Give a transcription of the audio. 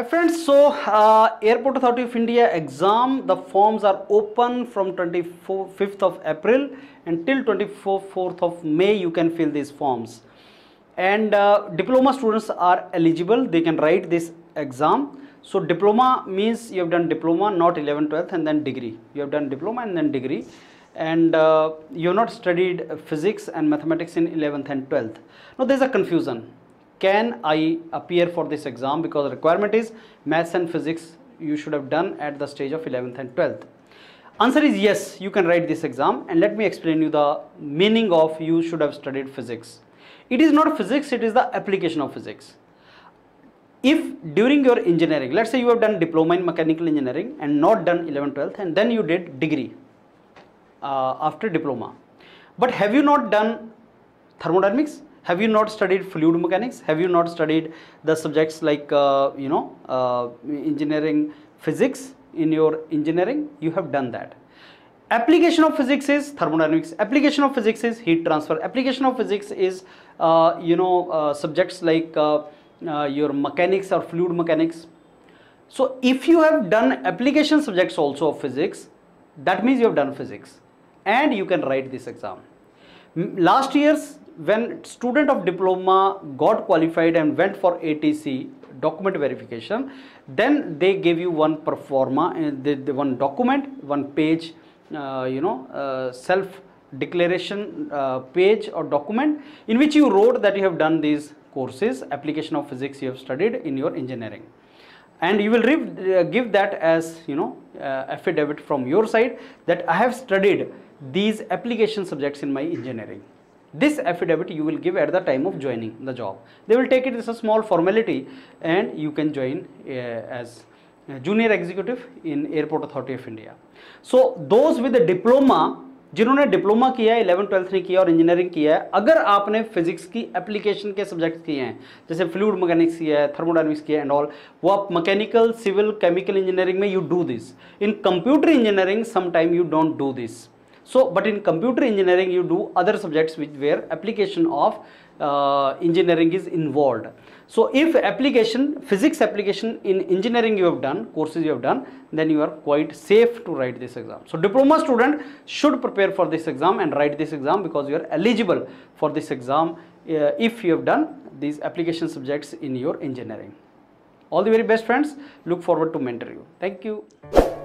Hi friends, so Airport Authority of India exam, the forms are open from 25th of April until 24th of May. You can fill these forms, and diploma students are eligible. They can write this exam. So diploma means you have done diploma, not 11th, 12th and then degree. You have done diploma and then degree, and you have not studied physics and mathematics in 11th and 12th. Now there is a confusion. Can I appear for this exam? Because the requirement is maths and physics you should have done at the stage of 11th and 12th. Answer is yes, you can write this exam, and let me explain you the meaning of you should have studied physics. It is not physics, it is the application of physics. If during your engineering, let's say you have done diploma in mechanical engineering and not done 11th, 12th, and then you did degree after diploma. But have you not done thermodynamics? Have you not studied fluid mechanics? Have you not studied the subjects like engineering physics in your engineering? You have done that. Application of physics is thermodynamics. Application of physics is heat transfer. Application of physics is subjects like your mechanics or fluid mechanics. So if you have done application subjects also of physics, that means you have done physics and you can write this exam. Last year's, when student of diploma got qualified and went for ATC document verification, then they gave you one performa, one document, one page, self declaration page or document, in which you wrote that you have done these courses, application of physics you have studied in your engineering, and you will give that as affidavit from your side that I have studied these application subjects in my engineering. This affidavit you will give at the time of joining the job. They will take it as a small formality, and you can join as junior executive in Airport Authority of India. So those with a diploma, जिन्होंने diploma किया है 11th 12th नहीं किया और engineering किया है, अगर आपने फिजिक्स की एप्लीकेशन के सब्जेक्ट्स किए हैं जैसे फ्लूइड मैकेनिक्स किया है, थर्मोडायनेमिक्स किया है एंड ऑल, वो आप मैकेनिकल, सिविल, केमिकल इंजीनियरिंग में you do this. In computer engineering sometime you don't do this. So but in computer engineering you do other subjects which where application of engineering is involved. So if application, physics application in engineering you have done, courses you have done, then you are quite safe to write this exam. So diploma student should prepare for this exam and write this exam, because you are eligible for this exam if you have done these application subjects in your engineering. All the very best friends, look forward to mentor you. Thank you.